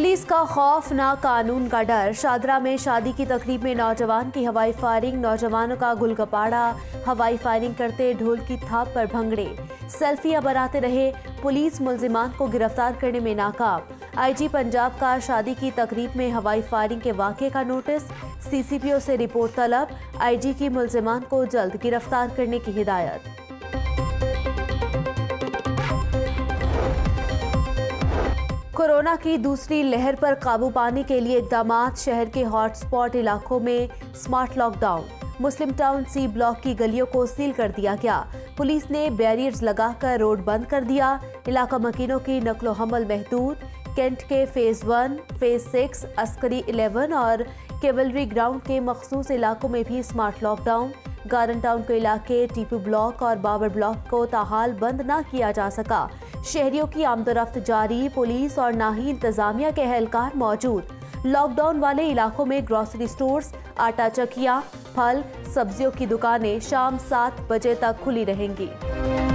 Police का खौफ ना कानून का डर। शादरा में शादी की तकरीब में नौजवान की हवाई फायरिंग, नौजवानों का गुलगपाड़ा। हवाई फायरिंग करते ढोल की थाप पर भंगड़े, सेल्फियां बनाते रहे। पुलिस मुलजिमान को गिरफ्तार करने में नाकाम। आईजी पंजाब का शादी की तकरीब में हवाई फायरिंग के वाक़े का नोटिस, सीसीपीओ से रिपोर्ट तलब। आईजी की मुलजिमान को जल्द गिरफ्तार करने की हिदायत। कोरोना की दूसरी लहर पर काबू पाने के लिए इकदाम, शहर के हॉटस्पॉट इलाकों में स्मार्ट लॉकडाउन। मुस्लिम टाउन सी ब्लॉक की गलियों को सील कर दिया गया। पुलिस ने बैरियर्स लगाकर रोड बंद कर दिया। इलाका मकीनों की नकलो हमल महदूद। कैंट के फेज़ 1, फेज़ 6, अस्करी 11 और केवलरी ग्राउंड के मखसूस इलाकों में भी स्मार्ट लॉकडाउन। गार्डन टाउन के इलाके टीपू ब्लॉक और बाबर ब्लॉक को ताहाल बंद ना किया जा सका। शहरियों की आमदोरफ्त जारी, पुलिस और ना ही इंतजामिया के एहलकार मौजूद। लॉकडाउन वाले इलाकों में ग्रॉसरी स्टोर्स, आटा चक्कियाँ, फल सब्जियों की दुकानें शाम 7 बजे तक खुली रहेंगी।